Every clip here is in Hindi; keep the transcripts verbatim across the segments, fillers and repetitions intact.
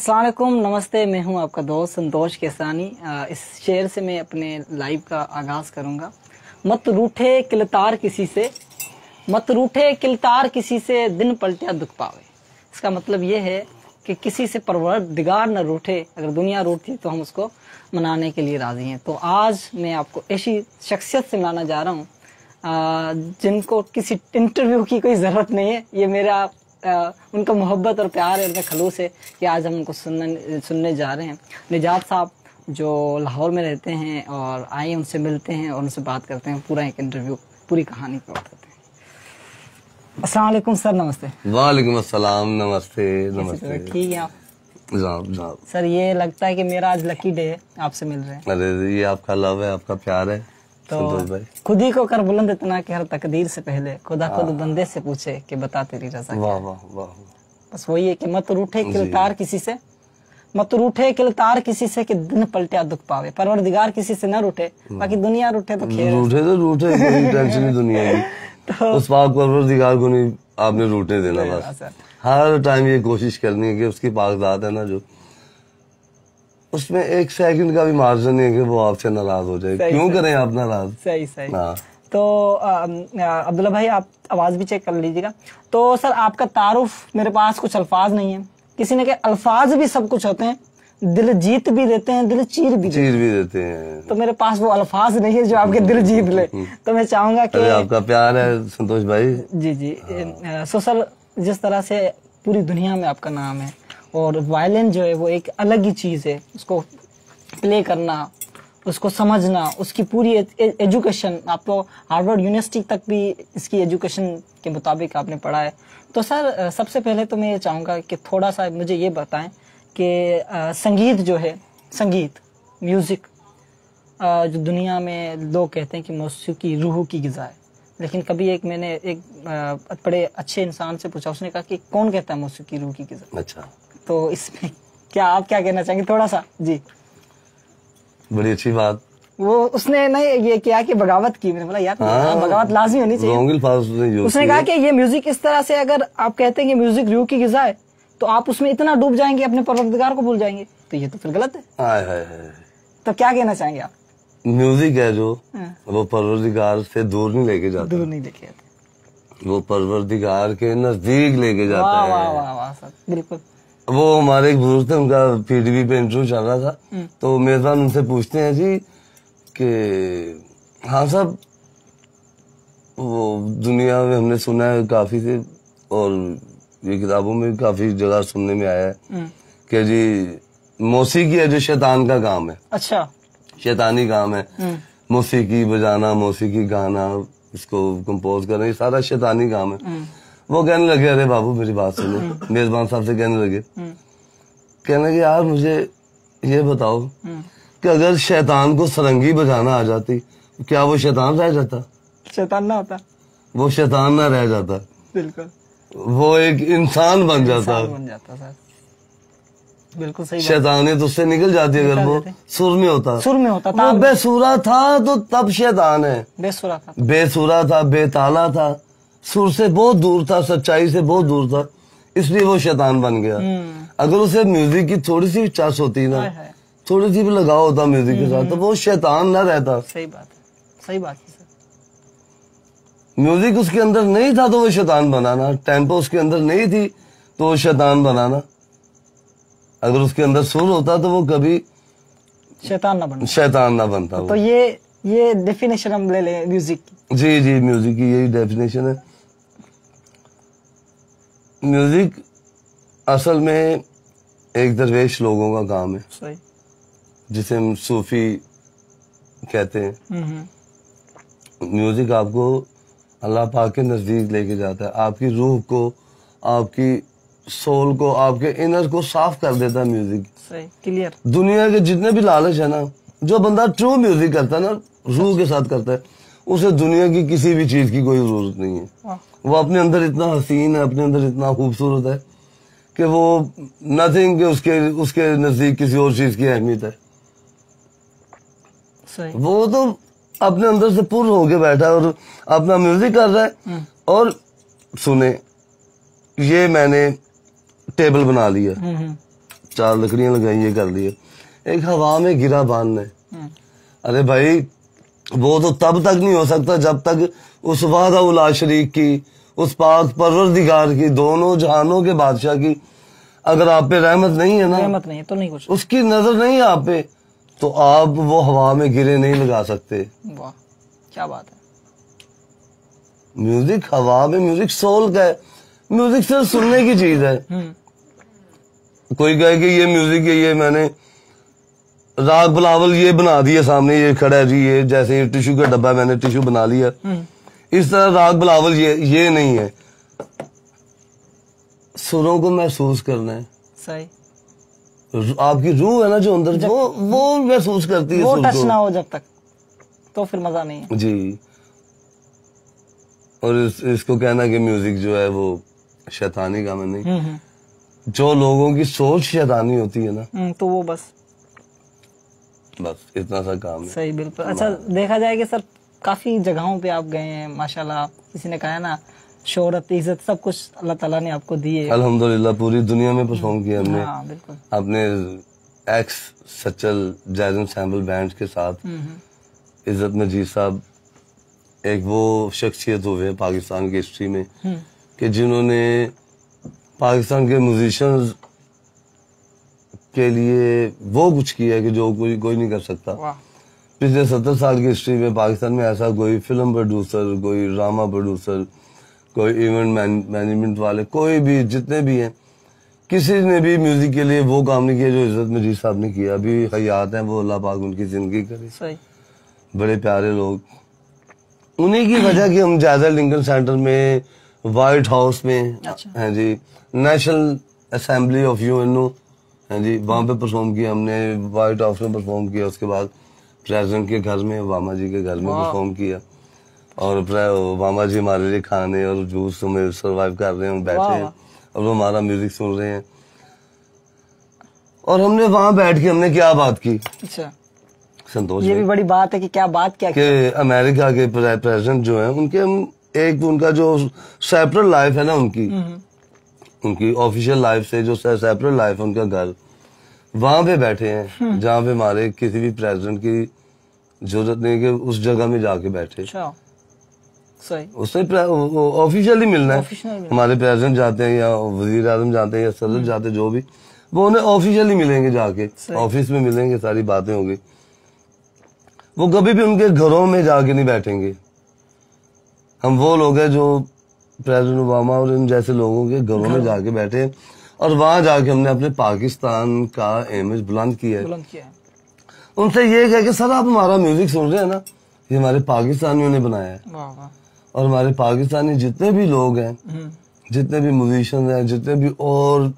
अस्सलाम वालेकुम, नमस्ते। मैं हूं आपका दोस्त संतोष केसानी। इस शेर से मैं अपने लाइव का आगाज़ करूंगा। मत रूठे किलतार किसी से, मत रूठे किलतार किसी से, दिन पलटिया दुख पावे। इसका मतलब ये है कि किसी से परवरदिगार न रूठे, अगर दुनिया रूठती तो हम उसको मनाने के लिए राजी हैं। तो आज मैं आपको ऐसी शख्सियत से मिलाना जा रहा हूँ जिनको किसी इंटरव्यू की कोई ज़रूरत नहीं है। ये मेरा आ, उनका मोहब्बत और प्यार है, उनका खलूस है कि आज हम उनको सुनने सुनने जा रहे हैं। निजात साहब जो लाहौर में रहते हैं, और आए उनसे मिलते हैं और उनसे बात करते हैं, पूरा एक इंटरव्यू पूरी कहानी को करते हैं। अस्सलाम वालेकुम सर, नमस्ते। वालेकुम अस्सलाम, नमस्ते नमस्ते। ठीक है आप? Jong, Jong. सर ये लगता है कि मेरा आज लकी डे है, आपसे मिल रहे हैं। अरे ये आपका लव है, आपका प्यार है। तो खुद ही को कर बुलंद इतना कि हर तकदीर से पहले खुदा खुद बंदे से पूछे कि बता तेरी रज़ा। वाह वाह वाह। बस वही है कि मत रूठे किलतार किसी से, मत रूठे किलतार किसी से कि दिन पलटिया दुख पावे। परवरदिगार किसी से ना रूठे, बाकी दुनिया रूठे तो खेल। रूठे तो रूठे, कोई टेंशन नहीं दुनिया की। उस पाक परवरदिगार को नहीं आपने रूठने देना। बस हर टाइम ये कोशिश करनी है कि उसकी पाक ज़ात है ना, जो उसमें एक सेकंड का भी मार्जिन नहीं है कि वो आपसे नाराज हो जाए। क्यों सही, करें आप नाराज? सही सही ना। तो अब्दुल्ला भाई आप आवाज़ भी चेक कर लीजिएगा। तो सर आपका तारुफ, मेरे पास कुछ अल्फाज नहीं है। किसी ने कहा अल्फाज भी सब कुछ होते हैं, दिल जीत भी देते हैं, दिल चीर भी चीर भी देते हैं। तो मेरे पास वो अल्फाज नहीं है जो आपके दिल जीत ले। तो मैं चाहूँगा कि आपका प्यार है संतोष भाई। जी जी। सो सर जिस तरह से पूरी दुनिया में आपका नाम है, और वायलिन जो है वो एक अलग ही चीज़ है, उसको प्ले करना, उसको समझना, उसकी पूरी ए, ए, एजुकेशन। आप तो हार्वर्ड यूनिवर्सिटी तक भी इसकी एजुकेशन के मुताबिक आपने पढ़ा है। तो सर सबसे पहले तो मैं ये चाहूँगा कि थोड़ा सा मुझे ये बताएं कि संगीत जो है, संगीत म्यूज़िक जो दुनिया में लोग कहते हैं कि मौसीकी रूह की ग़िज़ा है, लेकिन कभी एक मैंने एक बड़े अच्छे इंसान से पूछा, उसने कहा कि कौन कहता है मौसीकी रूह की ग़िज़ा? अच्छा, तो इसमें क्या आप क्या कहना चाहेंगे थोड़ा सा? जी बड़ी अच्छी बात। वो उसने नहीं ये किया कि बगावत की। मैंने बोला यार हाँ, बगावत लाजमी होनी चाहिए। उसने कहा कि ये म्यूजिक इस तरह से, अगर आप कहते हैं कि म्यूजिक रूह की ग़िज़ा है तो आप उसमें इतना डूब जाएंगे अपने परवरदिगार को भूल जाएंगे, तो ये तो फिर गलत है। हाय हाय हाय। तो क्या कहना चाहेंगे आप? म्यूजिक है जो वो परवरदिगार से दूर नहीं लेके जाता, दूर नहीं लेके जाता, वो परवरदिगार के नजदीक लेके जाता है। वाह वाह वाह सर, बिल्कुल। वो हमारे एक बुजुर्ग थे, उनका पीटीवी पे इंटरव्यू चल रहा था, तो मेजबान उनसे पूछते हैं जी कि हाँ साहब वो दुनिया में हमने सुना है काफ़ी से, और ये किताबों में काफ़ी जगह सुनने में आया है कि जी मौसीकी है जो शैतान का काम है। अच्छा, शैतानी काम है, मौसीकी बजाना, मौसीकी गाना, इसको कंपोज करना, ये सारा शैतानी काम है। वो कहने लगे अरे बाबू मेरी बात सुनो, मेजबान साहब से कहने लगे, कहने लगे यार मुझे ये बताओ कि अगर शैतान को सरंगी बजाना आ जाती क्या वो शैतान रह जाता? शैतान ना होता, वो शैतान ना रह जाता, बिल्कुल वो एक इंसान बन जाता, बन जाता सर, बिल्कुल सही। शैतानियत उससे निकल जाती है अगर वो सुर में होता। सुर में होता वो बेसुरा था तो तब शैतान है। बेसुरा था, बेसुरा था, बेताला था, सुर से बहुत दूर था, सच्चाई से बहुत दूर था, इसलिए वो शैतान बन गया। अगर उसे म्यूजिक की थोड़ी सी चस होती ना, थोड़ी सी भी लगाव होता म्यूजिक के साथ, तो वो शैतान ना रहता। सही बात है, सही बात है सर। म्यूजिक उसके अंदर नहीं था तो वो शैतान बनाना, टेम्पो उसके अंदर नहीं थी तो वो शैतान बनाना। अगर उसके अंदर सुर होता तो वो कभी शैतान ना बनता, शैतान ना बनता। तो ये ये डेफिनेशन हम ले लें म्यूजिक की। जी जी, म्यूजिक की यही डेफिनेशन है। म्यूजिक असल में एक दरवेश लोगों का काम है। सही। जिसे हम सूफी कहते हैं। म्यूजिक आपको अल्लाह पाक के नज़दीक लेके जाता है, आपकी रूह को, आपकी सोल को, आपके इनर को साफ कर देता है म्यूजिक। सही, क्लियर। दुनिया के जितने भी लालच है ना, जो बंदा ट्रू म्यूजिक करता है ना, रूह के साथ करता है, उसे दुनिया की किसी भी चीज की कोई जरूरत नहीं है। वो अपने अंदर इतना हसीन है, अपने अंदर इतना खूबसूरत है कि वो नथिंग के उसके उसके नजदीक किसी और चीज की अहमियत है। सही। वो तो अपने अंदर से पूर्ण होके बैठा है और अपना म्यूजिक कर रहा है। और सुने ये मैंने टेबल बना लिया, चार लकड़ियाँ लगाई, ये कर दिया। एक हवा में गिरा बांध ने। अरे भाई वो तो तब तक नहीं हो सकता जब तक उस वादा उला शरीक की, उस पाक परवरदिगार की, दोनों जहानों के बादशाह की अगर आप पे रहमत नहीं है ना, रहमत नहीं है तो नहीं कुछ, उसकी नजर नहीं है आप पे, तो आप वो हवा में गिरे नहीं लगा सकते। वाह क्या बात है। म्यूजिक हवा में, म्यूजिक सोल का है, म्यूजिक सिर्फ सुनने की चीज है। कोई कहे कि ये म्यूजिक है, ये मैंने राग बिलावल ये बना दिया, सामने ये खड़ा है जी, ये जैसे टिश्यू का डब्बा मैंने टिश्यू बना लिया, इस तरह राग बिलावल ये ये नहीं है। सुरों को महसूस करना है, सही। आपकी रूह है ना जो अंदर, वो वो महसूस करती है। वो टच ना हो जब तक तो फिर मजा नहीं है जी। और इस, इसको कहना कि म्यूजिक जो है वो शैतानी काम नहीं, जो लोगों की सोच शैतानी होती है ना, तो वो बस बस इतना सा काम है। सही बिल्कुल। अच्छा देखा जाए कि सर काफी जगहों पे आप गए हैं माशाल्लाह, किसी ने कहा ना शोहरत इज्जत सब कुछ अल्लाह ताला ने आपको दिए। अल्हम्दुलिल्लाह पूरी दुनिया में परफॉर्म किया हमने। हाँ, बिल्कुल। अपने एक्स सचल जैज एंसेंबल बैंड के साथ इज्जत मजीद साहब एक वो शख्सियत हुए पाकिस्तान की हिस्ट्री में कि जिन्होंने पाकिस्तान के म्यूजिशियंस के लिए वो कुछ किया है कि जो कोई कोई नहीं कर सकता। पिछले सत्तर साल की हिस्ट्री में पाकिस्तान में ऐसा कोई फिल्म प्रोड्यूसर, कोई ड्रामा प्रोड्यूसर, कोई इवेंट मैनेजमेंट वाले, कोई भी जितने भी हैं, किसी ने भी म्यूजिक के लिए वो काम नहीं किया जो इज्जत मजीद साहब ने किया। अभी हयात हैं वो, अल्लाह पाक उनकी जिंदगी करे, बड़े प्यारे लोग। उन्हीं की वजह कि हम जायजा लिंकन सेंटर में, वाइट हाउस में, हैं जी, National Assembly of U N O, हैं जी, वहाँ पे परफॉर्म किया हमने, वाइट हाउस में परफॉर्म किया, उसके बाद प्रेसिडेंट के घर में, ओबामा जी के घर में परफॉर्म किया, और ओबामा जी हमारे लिए खाने और जूस में सर्वाइव कर रहे हैं, बैठे हैं और वो हमारा म्यूजिक सुन रहे हैं। और हमने वहाँ बैठ के हमने क्या बात की। अच्छा संतोष, ये भी बड़ी बात है कि क्या बात क्या कि अमेरिका के प्रेसिडेंट जो हैं उनके हम एक उनका जो सेपरेट लाइफ है ना, उनकी उनकी ऑफिशियल लाइफ से जो सेपरेट लाइफ है, उनका घर, वहाँ पे बैठे हैं जहाँ पे हमारे किसी भी प्रेसिडेंट की जरूरत नहीं कि उस जगह में जाके बैठे। सही। उससे ऑफिशियली मिलना है, हमारे प्रेसिडेंट जाते हैं या वजीर आजम जाते हैं या सदर जाते हैं, जो भी वो उन्हें ऑफिशियली मिलेंगे, जाके ऑफिस में मिलेंगे, सारी बातें होगी। वो कभी भी उनके घरों में जाके नहीं बैठेंगे। हम वो लोग हैं जो प्रेसिडेंट ओबामा और इन जैसे लोगों के घरों में जाके बैठे हैं और वहां जाके हमने अपने पाकिस्तान का इमेज बुलंद किया है। उनसे ये कह के सर आप हमारा म्यूजिक सुन रहे हैं ना, ये हमारे पाकिस्तानियों ने बनाया है, और हमारे पाकिस्तानी जितने भी लोग हैं, जितने भी म्यूजिशियन हैं, जितने भी और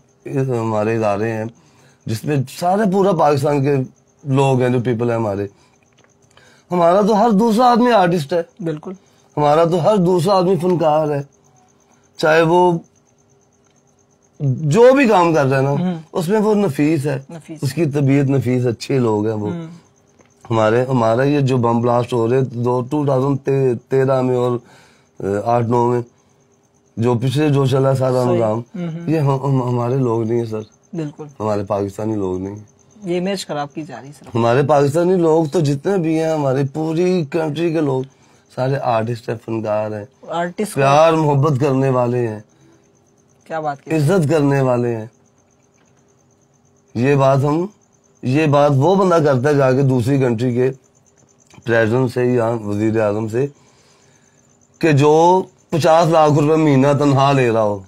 हमारे इदारे हैं जिसमें सारे पूरा पाकिस्तान के लोग हैं, जो पीपल है हमारे, हमारा तो हर दूसरा आदमी आर्टिस्ट है, बिल्कुल, हमारा तो हर दूसरा आदमी फनकार है, चाहे वो जो भी काम कर रहा है ना उसमें वो नफीस है, नफीस। उसकी तबीयत नफीस, अच्छे लोग हैं वो हमारे। हमारा ये जो बम ब्लास्ट हो रहे दो टू थाउजेंड तेरह में और आठ नौ में जो पिछले जो चला सारा निजाम, ये हम, हम, हमारे लोग नहीं है सर, बिल्कुल हमारे पाकिस्तानी लोग नहीं है। ये इमेज खराब की जा रही है सर। हमारे पाकिस्तानी लोग तो जितने भी हैं, हमारी पूरी कंट्री के लोग सारे आर्टिस्ट है, फनकार है, आर्टिस्ट, प्यार मोहब्बत करने वाले हैं, क्या बात की, इज्जत करने वाले हैं। ये बात हम ये बात वो बंदा करता है जाके दूसरी कंट्री के प्रेसिडेंट से या वजीर आजम से कि जो पचास लाख रुपए महीना तनहा ले रहा हो,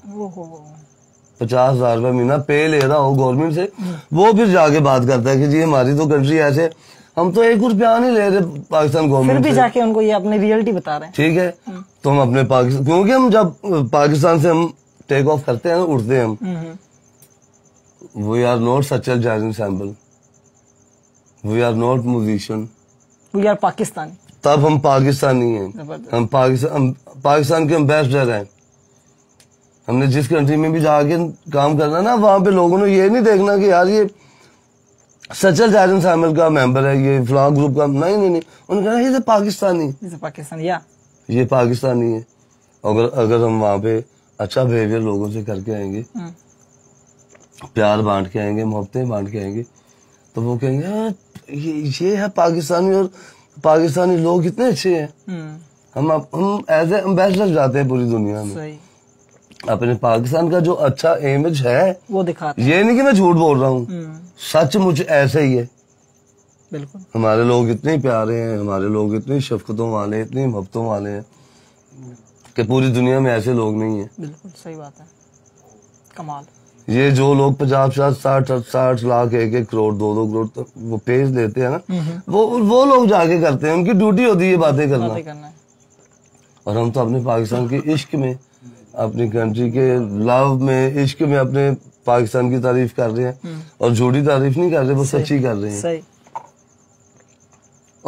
पचास हजार रुपये महीना पे ले रहा हो गवर्नमेंट से, वो फिर जाके बात करता है कि जी हमारी तो कंट्री ऐसे, हम तो एक रुपया नहीं ले रहे पाकिस्तान गवर्नमेंट, फिर भी जाके उनको ये अपनी रियलिटी बता रहे हैं। ठीक है, तो हम अपने पाकिस्तान, क्योंकि हम जब पाकिस्तान से हम टेक ऑफ करते हैं ना, उठते हैं हम, we are not Sachal jazz ensemble, we are not musician, we are Pakistani. तब हम पाकिस्तानी हैं, हम पाकिस्तान पाकिस्तान के एम्बेसडर हैं। हमने जिस कंट्री में भी जाके काम करना ना, वहाँ पे लोगों ने ये नहीं देखना कि यार ये सचल जैज एंसेंबल का मेंबर है, ये फ्लावर ग्रुप का, नहीं नहीं नहीं, उन्होंने कहा ये पाकिस्तानी, पाकिस्तानी या ये पाकिस्तानी है। अगर अगर हम वहाँ पे अच्छा बिहेवियर लोगों से करके आएंगे, प्यार बांट के आएंगे, मोहब्बतें बांट के आएंगे, तो वो कहेंगे ये ये है पाकिस्तानी, और पाकिस्तानी लोग इतने अच्छे हैं। हम हम एज ए एम्बेसडर जाते हैं पूरी दुनिया में, अपने पाकिस्तान का जो अच्छा इमेज है वो दिखाते हैं। ये नहीं कि मैं झूठ बोल रहा हूँ, सच मुझ ऐसे ही है। बिल्कुल, हमारे लोग इतने प्यारे हैं, हमारे लोग इतनी शफकतों वाले, इतनी मोहब्बतों वाले हैं कि पूरी दुनिया में ऐसे लोग नहीं है। बिल्कुल सही बात है, कमाल। ये जो लोग पचास पचास साठ साठ लाख, एक एक करोड़, दो दो करोड़ तक वो पेश देते हैं ना, वो वो लोग जाके करते हैं, उनकी ड्यूटी होती है बातें करना। और हम तो अपने पाकिस्तान के इश्क में, अपनी कंट्री के लव में, इश्क में अपने पाकिस्तान की तारीफ कर रहे हैं, और झूठी तारीफ नहीं कर रहे, वो सच्ची कर रहे हैं।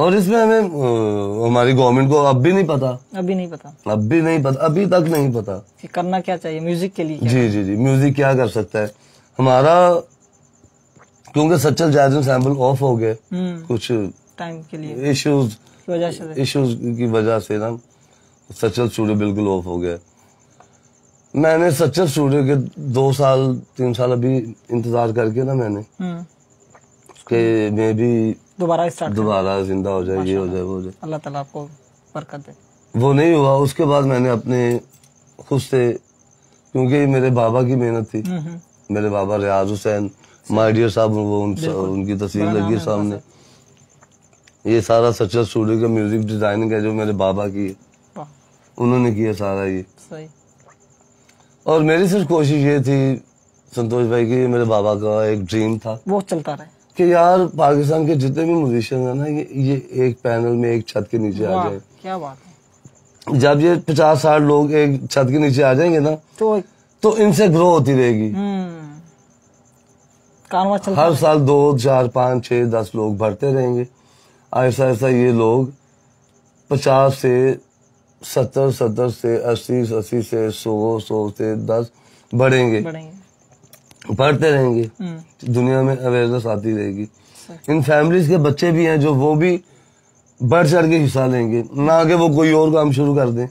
और इसमें हमें हमारी गवर्नमेंट को अब भी नहीं पता, अभी नहीं पता, अब भी नहीं पता, अभी तक नहीं पता कि करना क्या चाहिए म्यूजिक के लिए। जी जी जी, म्यूजिक क्या कर सकता है हमारा, क्योंकि सचल जैज एंसेंबल ऑफ हो गए कुछ टाइम के लिए, इश्यूज इश्यूज की वजह से ना सचल स्टूडियो बिल्कुल ऑफ हो गया। मैंने सचल स्टूडियो के दो साल तीन साल अभी इंतजार करके ना, मैंने कि मैं भी दोबारा स्टार्ट दोबारा जिंदा हो जाए, ये हो जाए, वो हो जाए, अल्लाह ताला आपको बरकत दे, वो नहीं हुआ। उसके बाद मैंने अपने खुद से, क्योंकि मेरे बाबा की मेहनत थी, मेरे बाबा रियाज हुसैन माइडियर साहब, वो उन, उनकी तस्वीर लगी है सामने। ये सारा सचल स्टूडियो का म्यूजिक डिजाइनिंग है जो मेरे बाबा की है, उन्होंने किया सारा ये। और मेरी सिर्फ कोशिश ये थी संतोष भाई की, मेरे बाबा का एक ड्रीम था, वो चलता रहे कि यार पाकिस्तान के जितने भी म्यूजिशियन है ना, ये ये एक पैनल में एक छत के नीचे आ जाए। क्या बात है, जब ये पचास साठ लोग एक छत के नीचे आ जाएंगे ना, तो तो इनसे ग्रो होती रहेगी। कारवां चलता हर साल दो चार पाँच छः दस लोग बढ़ते रहेंगे। ऐसा ऐसा ये लोग पचास से सत्तर, सत्तर से अस्सी, अस्सी से सौ, सौ से दस बढ़ेंगे, बढ़ते रहेंगे। दुनिया में अवेयरनेस आती रहेगी। इन फैमिलीज के बच्चे भी हैं जो वो भी बढ़ चढ़ के हिस्सा लेंगे, ना कि वो कोई और काम शुरू कर दें,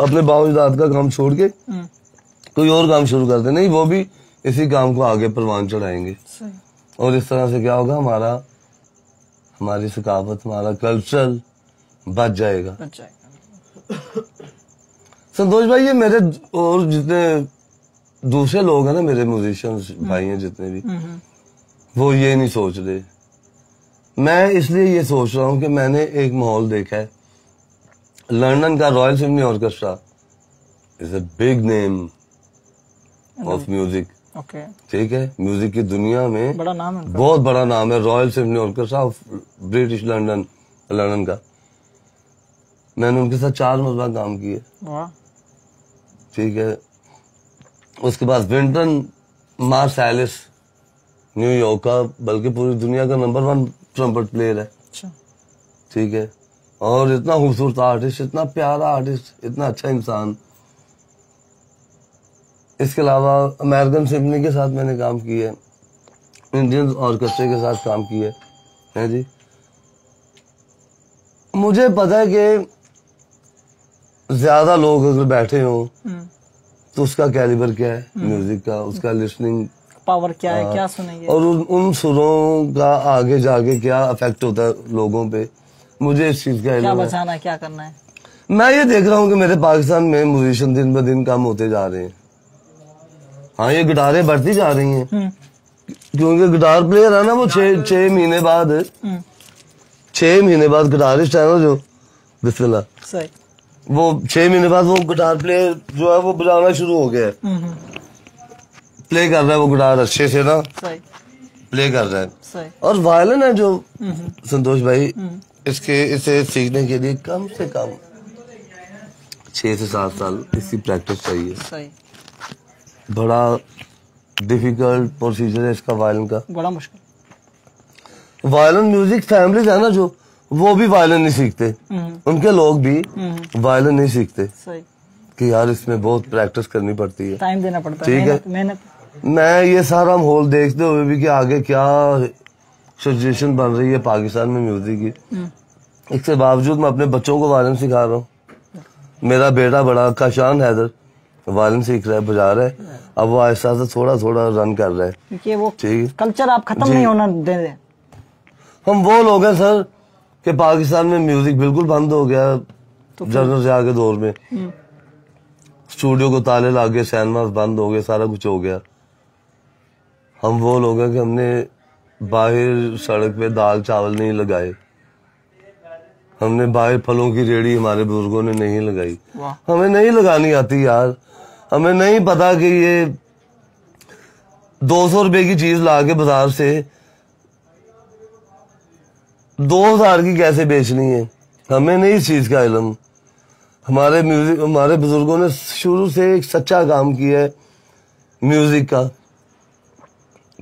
अपने बाप दादा का काम छोड़ के कोई और काम शुरू कर दें। नहीं, वो भी इसी काम को आगे परवान चढ़ाएंगे। और इस तरह से क्या होगा, हमारा हमारी सकाफत, हमारा कल्चरल बच जाएगा। संतोष भाई, ये मेरे और जितने दूसरे लोग हैं ना, मेरे म्यूजिशियंस भाई हैं जितने भी, वो ये नहीं सोच रहे। मैं इसलिए ये सोच रहा हूँ कि मैंने एक माहौल देखा है। लंदन का royal symphony orchestra is a big name of music. ठीक है, म्यूजिक की दुनिया में बड़ा नाम है, बहुत बड़ा नाम है royal symphony orchestra of British London, London का। मैंने उनके साथ चार मरतबा काम किया। ठीक है, उसके बाद विंटन मार्सैलिस, न्यूयॉर्क का, बल्कि पूरी दुनिया का नंबर वन ट्रम्पेट प्लेयर है। ठीक है, और इतना खूबसूरत आर्टिस्ट, इतना प्यारा आर्टिस्ट, इतना अच्छा इंसान। इसके अलावा अमेरिकन सिम्फनी के साथ मैंने काम किया, इंडियन ऑर्केस्ट्रा के साथ काम किया है जी। मुझे पता है कि ज्यादा लोग अगर बैठे हो तो उसका कैलिबर क्या है म्यूजिक का, उसका लिसनिंग पावर क्या आ, है, क्या सुनेंगे, और उन, उन सुरों का आगे जाके क्या इफेक्ट होता है लोगों पे। मुझे इस चीज का क्या बचाना है, क्या करना है। मैं ये देख रहा हूँ कि मेरे पाकिस्तान में म्यूजिशियन दिन ब दिन कम होते जा रहे हैं। हाँ, ये गिटारें बढ़ती जा रही हैं, क्योंकि गिटार प्लेयर है ना, वो छह छह महीने बाद छह महीने बाद गिटारिस्ट है ना जो, बिस्मिल्लाह, वो छह महीने बाद वो गिटार प्लेयर जो है वो बजाना शुरू हो गया है, प्ले कर रहा है वो गिटार अच्छे से ना, प्ले कर रहा है। और वायलिन है जो संतोष भाई, इसके इसे सीखने के लिए कम से कम छह से सात साल इसकी प्रैक्टिस चाहिए। बड़ा डिफिकल्ट प्रोसीजर है इसका, वायलिन का बड़ा मुश्किल। वायलिन म्यूजिक फैमिलीज है ना जो, वो भी वायलिन नहीं सीखते, उनके लोग भी वायलिन नहीं सीखते कि यार इसमें बहुत प्रैक्टिस करनी पड़ती है, टाइम देना पड़ता है, मेहनत, मेहनत। मैं ये सारा माहौल देखते हुए भी कि आगे क्या सिचुएशन बन रही है पाकिस्तान में म्यूजिक की, इसके बावजूद मैं अपने बच्चों को वायलिन सिखा रहा हूँ। मेरा बेटा बड़ा काशान हैदर, वायलिन सीख रहा है, बजा रहा है, अब वो आहिस्ता आहिस्ता थोड़ा थोड़ा रन कर रहा है, क्योंकि वो कल्चर आप खत्म नहीं होना दे रहे। हम वो लोग हैं सर कि पाकिस्तान में म्यूजिक बिल्कुल बंद हो गया जर्नल से आगे दौर में, स्टूडियो को ताले लागे, सिनेमास बंद हो गए, सारा कुछ हो गया। हम वो लोग हैं कि हमने बाहर सड़क पे दाल चावल नहीं लगाए, हमने बाहर फलों की रेड़ी हमारे बुजुर्गों ने नहीं लगाई, हमें नहीं लगानी आती यार, हमें नहीं पता कि ये दो सौ रुपए की चीज ला के बाजार से दो हजार की कैसे बेचनी है, हमें नहीं इस चीज का इलम। हमारे म्यूजिक हमारे बुजुर्गों ने शुरू से एक सच्चा काम किया है म्यूजिक का,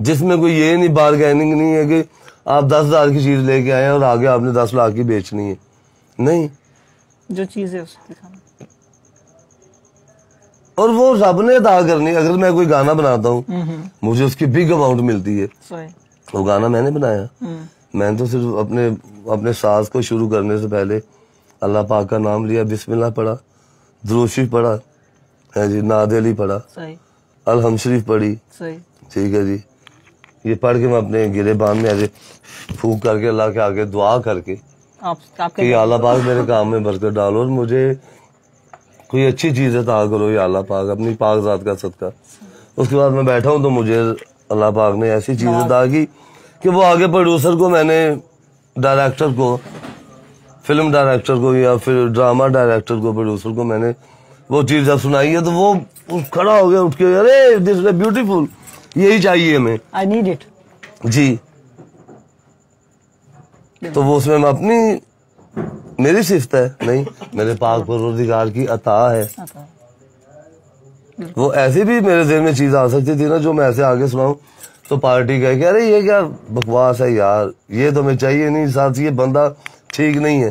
जिसमें कोई ये नहीं बारगेनिंग नहीं है कि आप दस हजार की चीज लेके आए और आगे आपने दस लाख की बेचनी है, नहीं, जो चीज है उसके सामने और वो रब ने अदा करनी। अगर मैं कोई गाना बनाता हूँ मुझे उसकी बिग अमाउंट मिलती है, वो गाना मैंने बनाया, मैंने तो सिर्फ अपने अपने साज को शुरू करने से पहले अल्लाह पाक का नाम लिया, बिस्मिल्लाह पढ़ा, दुरूद शरीफ पढ़ा, है जी, नाद अली पढ़ा, अलहम्द शरीफ पढ़ी, ठीक है जी, ये पढ़ के मैं अपने गिरेबान में ऐसे फूंक करके अल्लाह के आगे दुआ करके आप, कि अल्लाह पाक मेरे काम में बरकत डालो और मुझे कोई अच्छी चीज़ अता करो या अल्लाह पाक, अपनी पाक जात का सदका। उसके बाद मैं बैठा हूँ तो मुझे अल्लाह पाक ने ऐसी चीज़ अता की कि वो आगे प्रोड्यूसर को, मैंने डायरेक्टर को, फिल्म डायरेक्टर को या फिर ड्रामा डायरेक्टर को, प्रोड्यूसर को मैंने वो चीज़ जब सुनाई है तो वो खड़ा हो गया उठ के, अरे दिस इज ब्यूटीफुल, यही चाहिए हमें, आई नीड इट जी। तो वो उसमें मैं अपनी, मेरी सिफ्त है नहीं, मेरे पाक परवरदिगार की अता है। वो ऐसी भी मेरे दिल में चीज आ सकती थी ना जो मैं ऐसे आगे सुनाऊं तो पार्टी कह के अरे ये क्या बकवास है यार, ये तो हमें चाहिए नहीं, साथ ये बंदा ठीक नहीं है।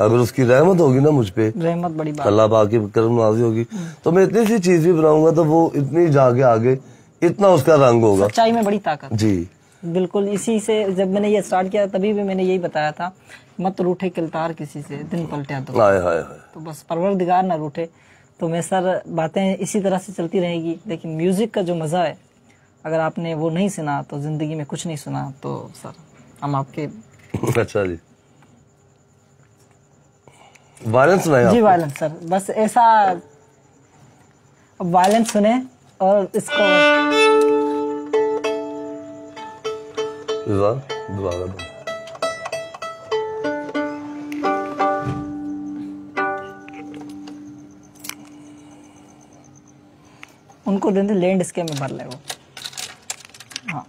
अगर उसकी रहमत होगी ना मुझ पे, रहमत बड़ी बात, अल्लाह पाक की करम नाज़िल होगी तो मैं इतनी सी चीज भी बनाऊंगा तो वो इतनी जाके आगे इतना उसका रंग होगा। सच्चाई में बड़ी ताकत जी, बिल्कुल। इसी से जब मैंने ये स्टार्ट किया तभी भी मैंने यही बताया था, मत रूठे किलतार किसी से, दिन पलटे दो, हाय हाय हाय, तो बस परवरदिगार ना रूठे। तो मैं सर बातें इसी तरह से चलती रहेगी, लेकिन म्यूजिक का जो मजा है अगर आपने वो नहीं सुना तो जिंदगी में कुछ नहीं सुना। तो सर हम आपके, अच्छा जी, वायलेंस सुनाया जी, वायलेंस सर, बस ऐसा अब वायलेंस सुने और इसको दोबारा उनको देंगे, लैंडस्केप में भर ले वो। हाँ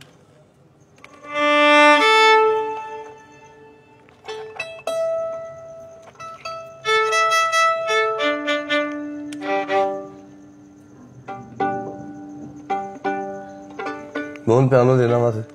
गोन पियानो देना वहां से।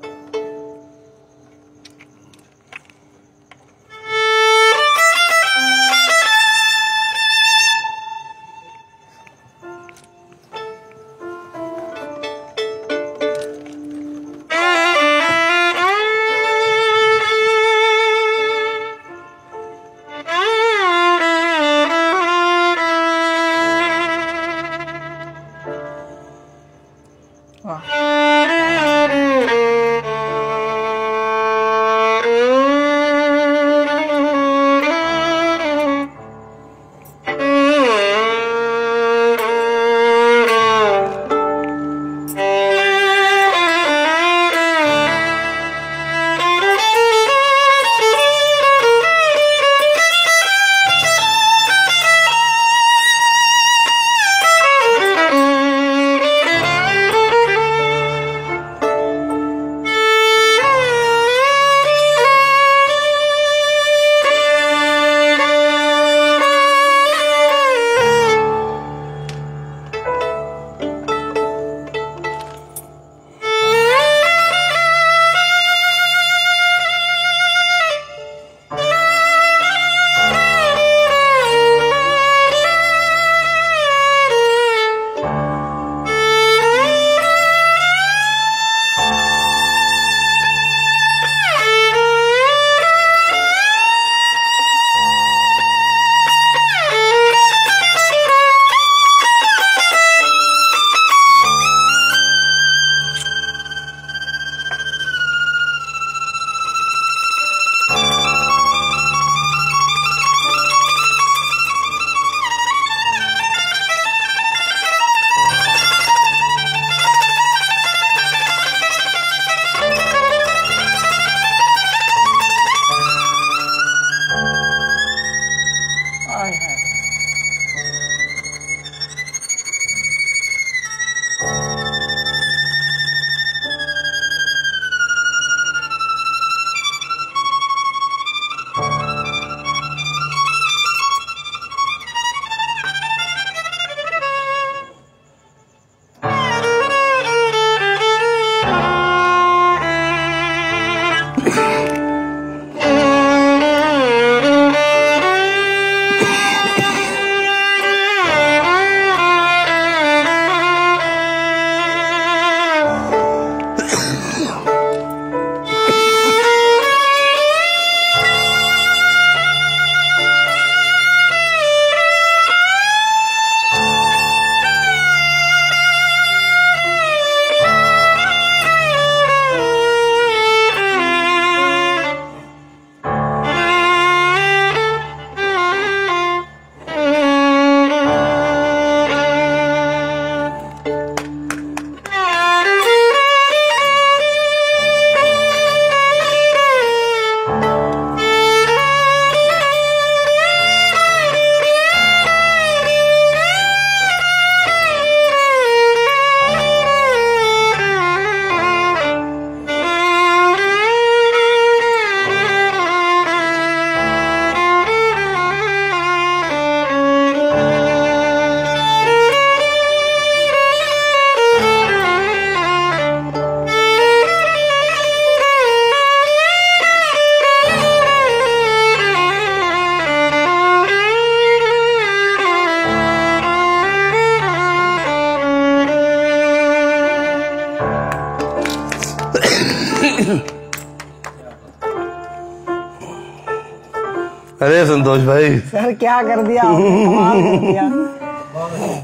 अरे संतोष भाई सर क्या कर दिया, कमाल कर दिया।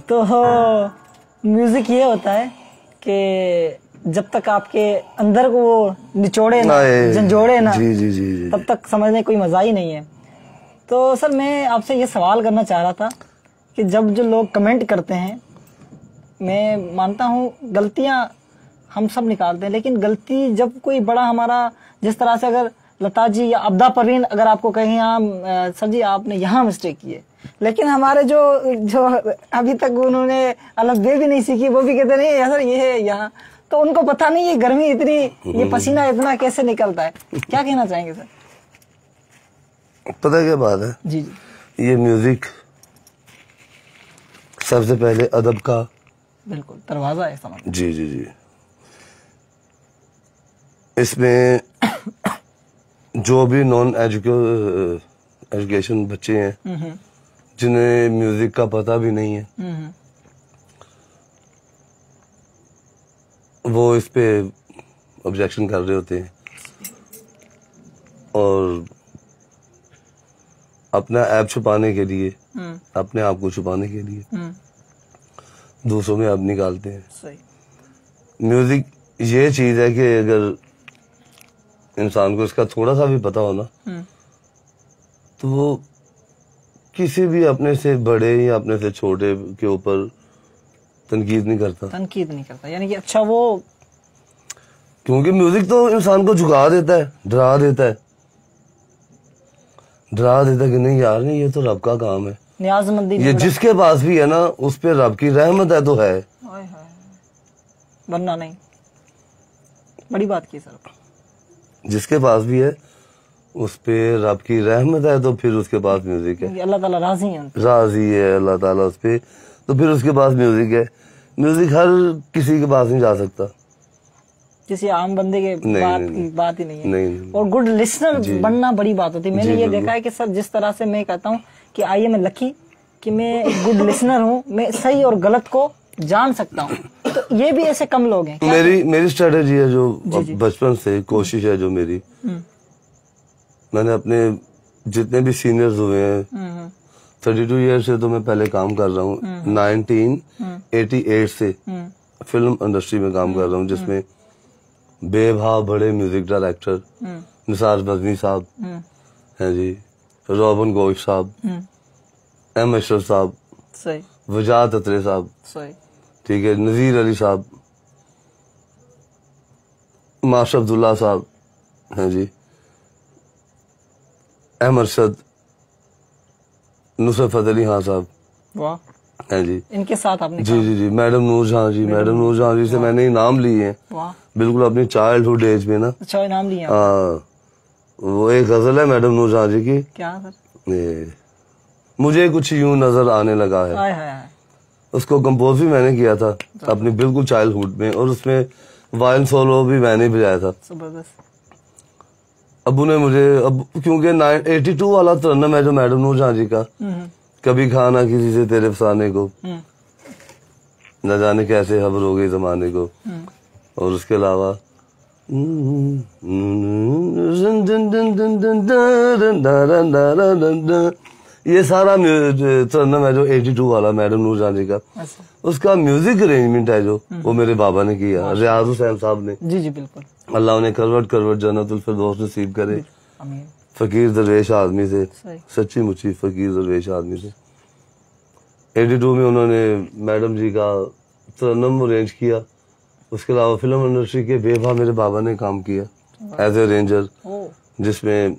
तो म्यूजिक ये होता है कि जब तक आपके अंदर को वो निचोड़े ना, झंझोड़े ना, जी जी जी जी तब तक समझने कोई मजा ही नहीं है। तो सर मैं आपसे ये सवाल करना चाह रहा था कि जब जो लोग कमेंट करते हैं, मैं मानता हूँ गलतियाँ हम सब निकालते हैं, लेकिन गलती जब कोई बड़ा हमारा, जिस तरह से अगर लता जी या अब्दा परवीन अगर आपको कहें यहाँ सर जी आपने यहाँ मिस्टेक किए, लेकिन हमारे जो जो अभी तक उन्होंने अलफ़बे भी नहीं सीखी वो भी कहते नहीं सर ये है यहाँ, तो उनको पता नहीं ये गर्मी इतनी, ये पसीना इतना कैसे निकलता है। क्या कहना चाहेंगे सर? पता क्या बात है जी जी, ये म्यूजिक सबसे पहले अदब का बिल्कुल दरवाजा है समझ जी जी जी। इसमें जो भी नॉन एजुकेशन बच्चे हैं जिन्हें म्यूजिक का पता भी नहीं है, वो इस पे ऑब्जेक्शन कर रहे होते हैं और अपना ऐप छुपाने के लिए, अपने आप को छुपाने के लिए दूसरों में ऐप निकालते हैं। सही। म्यूजिक ये चीज है कि अगर इंसान को इसका थोड़ा सा भी पता हो ना, तो वो किसी भी अपने से बड़े या अपने से छोटे के ऊपर तनकीद नहीं करता, तनकीद नहीं करता, यानी कि अच्छा वो, क्योंकि म्यूजिक तो इंसान को झुका देता है, डरा देता है, डरा देता है कि नहीं यार नहीं ये तो रब का काम है, नियाज़मंदी ये जिसके पास भी है ना उस पे रब की रहमत है तो है, वरना नहीं। बड़ी बात की सर, जिसके पास भी है उस पे रब की रहमत है तो फिर उसके पास म्यूजिक है, अल्लाह ताला राजी है, राजी है अल्लाह ताला उस पे, तो फिर उसके पास म्यूजिक है। म्यूजिक हर किसी के पास नहीं जा सकता, किसी आम बंदे के नहीं, बात नहीं, नहीं, बात ही नहीं है नहीं, नहीं, और गुड लिसनर बनना बड़ी बात होती है। मैंने ये देखा है कि सर जिस तरह से मैं कहता हूँ कि आई एम लकी कि मैं गुड लिसनर हूँ, मैं सही और गलत को जान सकता हूँ, तो ये भी ऐसे कम लोग हैं। मेरी मेरी स्ट्रेटजी है जो बचपन से कोशिश है जो मेरी, मैंने अपने जितने भी सीनियर्स हुए हैं बत्तीस इयर्स से तो मैं पहले काम कर रहा हूँ, नाइनटीन एटी एट से फिल्म इंडस्ट्री में काम कर रहा हूँ, जिसमें बेभाव बड़े म्यूजिक डायरेक्टर निसार बजनी साहब हैं जी, रॉबिन घोष साहब, एम अशरफ साहब, वजाद अत्रे साहब, ठीक है, नज़ीर अली साहब, मार्श अब्दुल्ला साहब हैं जी, अहमद नुसरत फतेह अली खान साहब, वाह हैं जी, इनके साथ आपने जी जी जी मैडम नूर जहां जी, मैडम नूर जहां जी से मैंने इनाम लिए हैं, वाह बिल्कुल अपनी चाइल्डहुड एज में ना, अच्छा इनाम लिए हैं। हाँ वो एक गजल है मैडम नूर जहां जी की, क्या सर? मुझे कुछ यूं नजर आने लगा है, आए हाय, उसको कंपोज भी मैंने किया था अपनी बिल्कुल चाइल्डहुड में, और उसमें वायलिन सोलो भी मैंने बजाया था। जबरदस्त। अबू ने मुझे, अब क्योंकि नाइन एटी टू वाला तरन्नम है जो मैडम नूर जहां जी का, कभी खाना किसी से तेरे फसाने को, न जाने कैसे खबर हो गई जमाने को, और उसके अलावा ये सारा तरन्नम है जो एटी टू वाला मैडम नूर जहां जी का, उसका म्यूजिक अरेंजमेंट है जो वो मेरे बाबा ने किया, रियाज हुसैन साहब ने, जी जी बिल्कुल, अल्लाह उन्हें करवट करवट जन्नतुल फिरदौस नसीब करे, आमीन, फकीर दरवेश आदमी से, सच्ची मुच्ची फकीर दरवेश आदमी से। एटी टू में उन्होंने मैडम जी का तरन्नम अरेंज किया, उसके अलावा फिल्म इंडस्ट्री के बेभा मेरे बाबा ने काम किया एज ए अरेंजर, जिसमें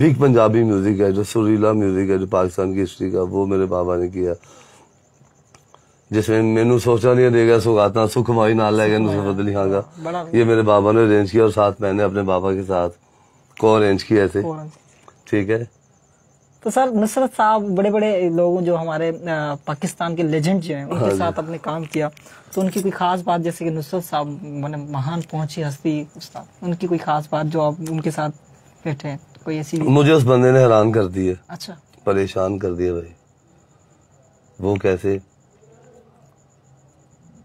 बिग पंजाबी म्यूजिक है जो सुरीला म्यूजिक है जो पाकिस्तान की हिस्ट्री का, वो मेरे बाबा ने किया, जिसमें मैनू सोचा नहीं देगा सुगाता सुखमाई ना लै गया नुसरत अली खान का, ये मेरे बाबा ने अरेंज किया, और साथ मैंने अपने बाबा के साथ को अरेंज किया ऐसे, ठीक है। तो सर नुसरत साहब बड़े बड़े लोगों जो हमारे पाकिस्तान के लेजेंड जो हैं उनके हाँ साथ अपने काम किया, तो उनकी कोई खास बात, जैसे कि नुसरत साहब मैंने महान पहुंची हस्ती उस्ताद, उनकी कोई खास बात जो आप उनके साथ बैठे हैं कोई ऐसी? मुझे उस बंदे ने हैरान कर दिया, अच्छा परेशान कर दिया भाई, वो कैसे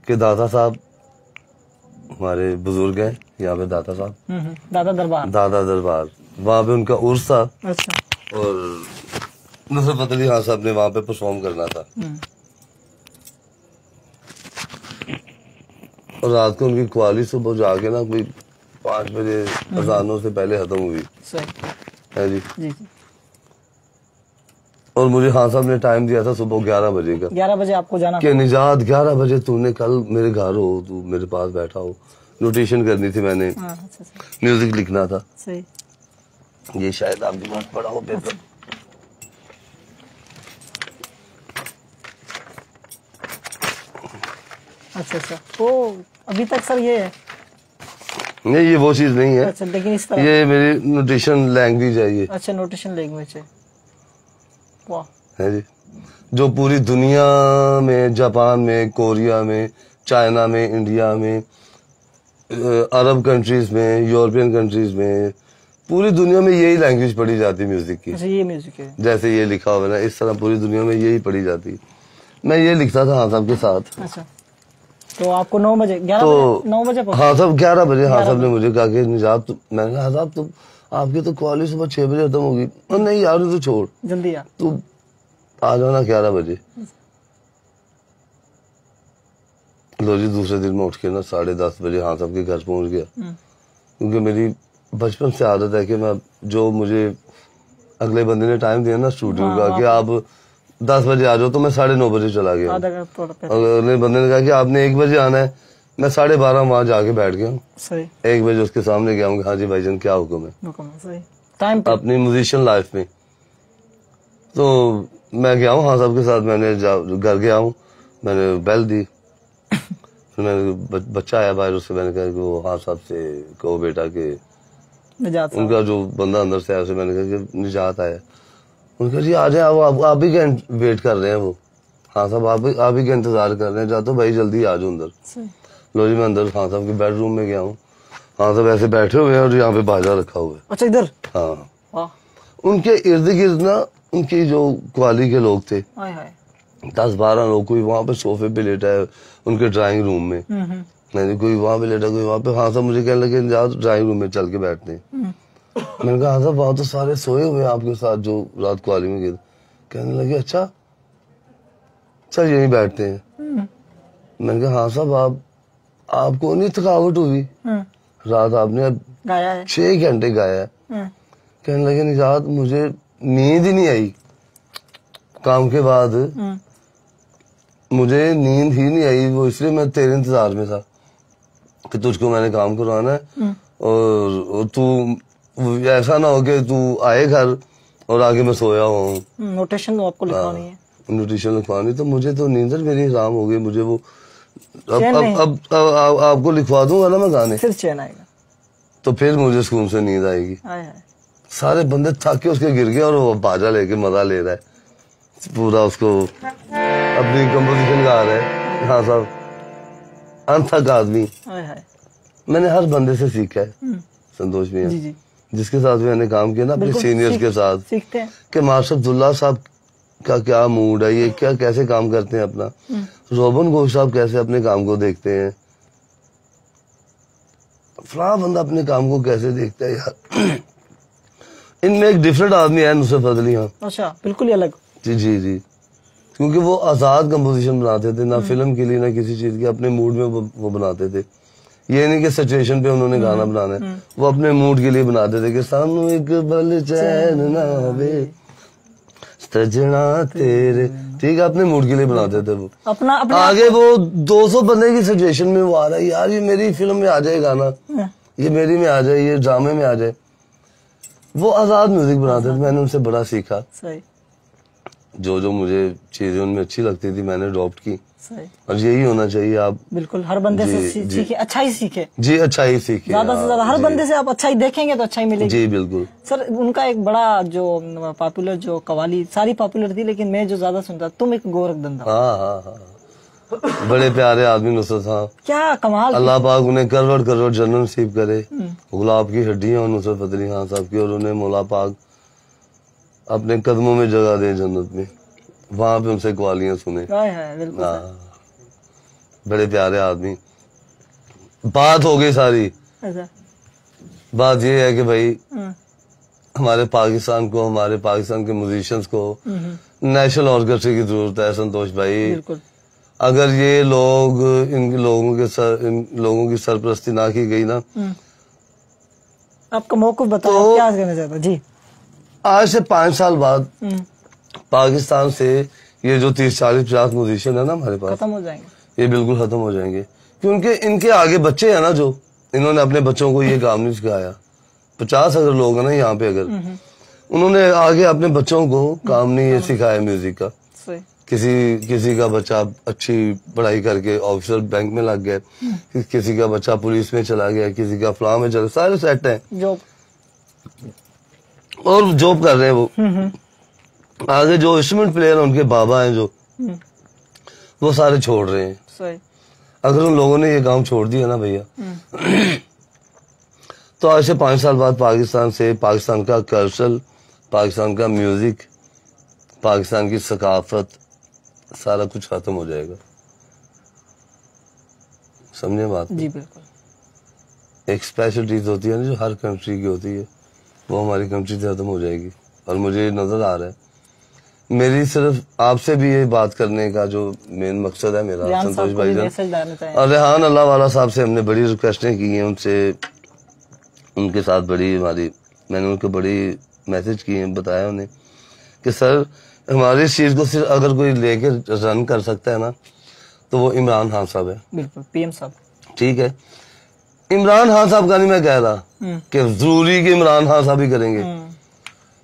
कि दादा साहब हमारे बुजुर्ग हैं यहाँ पे, दादा साहब, दादा दरबार, दादा दरबार, वहाँ पे उनका उर्स था। अच्छा। और नुसरत फतेह अली खान साहब ने वहाँ पे परफॉर्म करना था और रात को उनकी कवाली सुबह जाके ना कोई पाँच बजे अजानों से पहले खत्म हुई है जी, जी, जी। और मुझे खान साहब ने टाइम दिया था सुबह ग्यारह बजे का, ग्यारह बजे आपको जाना कि निजात ग्यारह बजे तूने कल मेरे घर हो, तू मेरे पास बैठा हो, नोटेशन करनी थी मैंने, म्यूजिक लिखना था। सही। ये शायद आपके पास पड़ा हो पेपर। अच्छा अच्छा, तो अभी तक सर ये है? नहीं, ये वो चीज नहीं है। अच्छा, लेकिन इस तरह ये मेरी नोटेशन लैंग्वेज है ये। अच्छा, नोटेशन लैंग्वेज है। वाह। है जी, जो पूरी दुनिया में, जापान में, कोरिया में, चाइना में, इंडिया में, अरब कंट्रीज में, यूरोपियन कंट्रीज में, पूरी दुनिया में यही लैंग्वेज पढ़ी जाती है म्यूजिक की। अच्छा, ये म्यूजिक है। जैसे ये लिखा हुआ है ना, इस तरह पूरी दुनिया में यही पढ़ी जाती। मैं ये लिखता था हाँ साहब के साथ। अच्छा, तो आपको नौ बजे ग्यारह तो, बजे नौ बजे हाँ साहब ग्यारह बजे हाँ साहब ने मुझे कहा कि निजात, मैंने कहा हाँ साहब तुम आपकी तो कॉलेज सुबह छह बजे खत्म होगी। नहीं यार तू छोड़, जल्दी यार तू आ जाना ग्यारह बजे। लो जी, दूसरे दिन में उठ के ना साढ़े दस बजे हाँ साहब के घर पहुंच गया, क्योंकि मेरी बचपन से आदत है कि मैं जो मुझे अगले बंदे ने टाइम दिया ना स्टूडियो का कि आप दस बजे आ जाओ, तो मैं साढ़े नौ बजे चला गया। अगले बंदे ने कहा कि आपने एक बजे आना है, मैं साढ़े बारह वहाँ जाके बैठ गया। सही। एक बजे उसके सामने गया हूँ, हाँ जी भाईजान क्या हुक्म है टाइम अपनी म्यूजिशियन लाइफ में। तो मैं गया हूँ हाँ साहब के साथ, मैंने घर गया हूँ, मैंने बेल दी, फिर मैंने बच्चा आया बाहर, उससे मैंने कहा कि वो हाँ साहब से कहो बेटा के उनका जो बंदा अंदर से आया, उसे मैंने कहा कि निजात आया। उनका जी आ जाए, आप आप ही का वेट कर रहे हैं वो, हाँ साहब आप आप ही का इंतजार कर रहे हैं, जाते भाई जल्दी आ जाओ अंदर। लो जी, मैं अंदर खान साहब के बेडरूम में गया हूँ, हाँ साहब ऐसे बैठे हुए हैं और यहाँ पे बाजा रखा हुआ है। अच्छा, इधर? हाँ। उनके इर्द गिर्द ना उनकी जो क्वाली के लोग थे, दस बारह लोग, कोई वहाँ पे सोफे पे लेटा है उनके ड्राइंग रूम में, नहीं कोई वहाँ पे लेटा, कोई वहाँ पे। हाँ साहब मुझे कहने लगे जाओ ड्राइंग रूम में चल के बैठते हैं। मैंने कहा हाँ साहब वहाँ तो सारे सोए हुए हैं आपके साथ जो रात को आली में गए। कहने लगे अच्छा अच्छा यहीं बैठते हैं। मैंने कहा हाँ साहब आप आपको नहीं थकावट हुई, रात आपने गाया है, छह घंटे गाया है। कहने लगे निजात मुझे नींद ही नहीं आई, काम के बाद मुझे नींद ही नहीं आई, वो इसलिए मैं तेरे इंतजार में था कि तुझको मैंने काम करवाना है और तू ऐसा ना हो कि तू आए घर और आगे मैं सोया हूँ। नोटेशन आपको लिखवानी है? नोटेशन लिखवानी, तो मुझे तो नींदर मेरी हराम हो गई, मुझे वो अब अब, अब, अब अब अब आपको लिखवा दूंगा ना मैं गाने, फिर चैन आएगा, तो फिर मुझे सुकून से नींद आएगी। आए। सारे बंदे थक के उसके गिर गए और वो बाजा लेके मजा ले रहा है पूरा, उसको अपनी कंपोजिशन गा रहा है। हाँ साहब अनथक आदमी। मैंने हर बंदे से सीखा है संतोष भैया, जिसके साथ मैंने काम किया ना अपने सीनियर्स के साथ, सीखते हैं कि मार्श अब्दुल्ला साहब का क्या मूड है, ये क्या कैसे काम करते हैं अपना, रोबिन घोष साहब कैसे अपने काम को देखते हैं, फला बंदा अपने काम को कैसे देखता है यार। इनमें एक डिफरेंट आदमी है नुसरत फतेह अली खान। अच्छा, बिल्कुल अलग। जी जी जी, क्योंकि वो आजाद कम्पोजिशन बनाते थे, ना फिल्म के लिए ना किसी चीज के, अपने मूड में वो बनाते थे। ये नहीं कि सिचुएशन पे उन्होंने गाना बनाना है, वो अपने मूड के लिए बनाते थे कि सानू एक पल चैन ना आवे सजना तेरे, ठीक है, अपने मूड के लिए बनाते थे वो अपना, अपना आगे वो दो सौ बंदे की सिचुएशन में वो आ रहा है यार, ये मेरी फिल्म में आ जाए गाना, ये मेरी में आ जाए, ये ड्रामे में आ जाए, वो आजाद म्यूजिक बनाते थे। मैंने उनसे बड़ा सीखा, जो जो मुझे चीजें उनमें अच्छी लगती थी मैंने अडॉप्ट की, और यही होना चाहिए। आप बिल्कुल हर बंदे जी, से सीखे, अच्छा ही सीखे जी, अच्छा ही सीखे ज्यादा से ज्यादा, हर बंदे से आप अच्छा ही देखेंगे तो अच्छा ही मिलेगा जी। बिल्कुल सर, उनका एक बड़ा जो पॉपुलर जो कवाली सारी पॉपुलर थी, लेकिन मैं जो ज्यादा सुनता तुम एक गोरख धंधा। हाँ हाँ हाँ, बड़े प्यारे आदमी नुसरत साहब, क्या कमाल, अल्लाह पाक उन्हें करवट करवट जन्नत नसीब करे। गुलाब की हड्डियाँ नुसरत फतेह अली खान साहब की, और उन्हें मौला पाक अपने कदमों में जगह दे जन्नत में, वहाँ पे उनसे कवालियाँ सुने। हाँ, बड़े प्यारे आदमी, बात हो गई सारी। बात ये है कि भाई हमारे पाकिस्तान को, हमारे पाकिस्तान के म्यूजिशियंस को नेशनल ऑर्केस्ट्रा की जरूरत है संतोष भाई। अगर ये लोग इन लोगों के सर, इन लोगों की सरपरस्ती ना की गई ना, आपका मौक़िफ़ बताओ तो, क्या करना चाहता जी। आज से पांच साल बाद पाकिस्तान से ये जो तीस चालीस पचास म्यूजिशियन है ना हमारे पास, खत्म हो जाएंगे। ये बिल्कुल खत्म हो जाएंगे क्योंकि इनके आगे बच्चे है ना, जो इन्होंने अपने बच्चों को ये काम नहीं सिखाया। पचास अगर लोग है ना यहाँ पे, अगर उन्होंने आगे अपने बच्चों को काम नहीं ये सिखाया म्यूजिक का। किसी किसी का बच्चा अच्छी पढ़ाई करके ऑफिसर बैंक में लग गया, किसी का बच्चा पुलिस में चला गया, किसी का फ्लाम में चला, सारे सेट हैं जॉब और जॉब कर रहे हैं वो। आगे जो इंस्ट्रूमेंट प्लेयर उनके बाबा हैं जो, वो सारे छोड़ रहे हैं। अगर उन लोगों ने ये काम छोड़ दिया ना भैया, तो आज से पांच साल बाद पाकिस्तान से पाकिस्तान का कल्चरल, पाकिस्तान का म्यूजिक, पाकिस्तान की सकाफत, सारा कुछ खत्म हो जाएगा। समझे बात? जी बिल्कुल। एक स्पेशल चीज होती है ना जो हर कंट्री की होती है, वो हमारी कंट्री से खत्म हो जाएगी। और मुझे नजर आ रहा है। मेरी सिर्फ आपसे भी ये बात करने का जो मेन मकसद है मेरा संतोष भाई जान, और रेहान अल्लाहवाला साहब से हमने बड़ी रिक्वेस्टें की हैं उनसे, उनके साथ बड़ी हमारी, मैंने उनको बड़ी मैसेज की है, बताया उन्हें कि सर हमारी इस चीज को सिर्फ अगर कोई लेके रन कर सकता है ना, तो वो इमरान खान साहब है। बिल्कुल, पीएम साहब। ठीक है, इमरान खान साहब का नहीं मैं कह रहा कि जरूरी कि इमरान खान साहब ही करेंगे।